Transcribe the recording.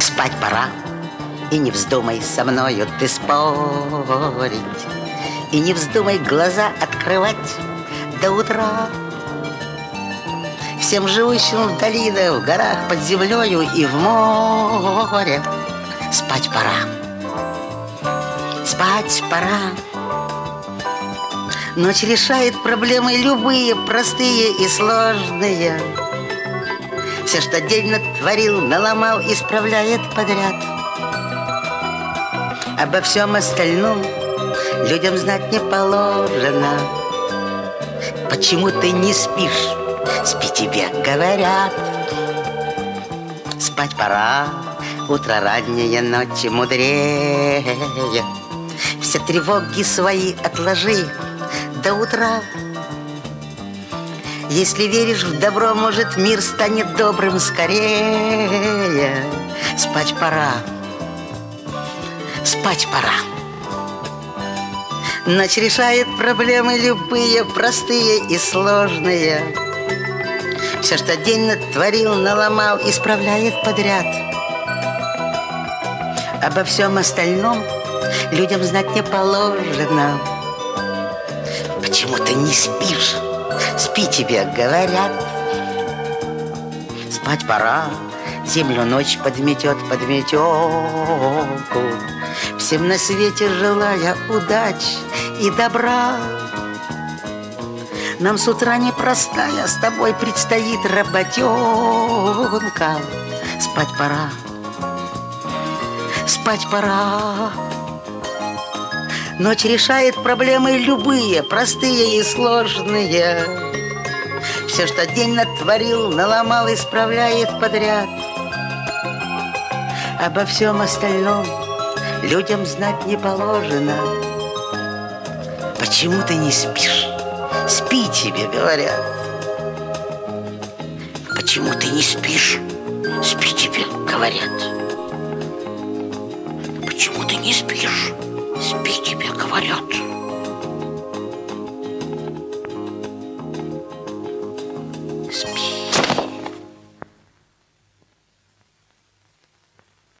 Спать пора, и не вздумай со мною ты спорить, и не вздумай глаза открывать до утра. Всем живущим в долинах, в горах, под землею и в море спать пора, спать пора. Ночь решает проблемы любые, простые и сложные. Все, что день натворил, наломал, исправляет подряд. Обо всем остальном людям знать не положено. Почему ты не спишь? Спи, тебе говорят. Спать пора, утро раннее, ночи мудрее. Все тревоги свои отложи до утра. Если веришь в добро, может, мир станет добрым скорее. Спать пора, спать пора. Ночь решает проблемы любые, простые и сложные. Все, что день натворил, наломал, исправляет подряд. Обо всем остальном людям знать не положено. Почему ты не спишь? Спи, тебе говорят. Спать пора, землю ночь подметет подметелку. Всем на свете желая удач и добра. Нам с утра непростая с тобой предстоит работенка. Спать пора, спать пора. Ночь решает проблемы любые, простые и сложные. Все, что день натворил, наломал, исправляет подряд. Обо всем остальном людям знать не положено. Почему ты не спишь? Спи, тебе говорят. Почему ты не спишь? Спи, тебе говорят. Почему ты не спишь? Спи, тебе говорят.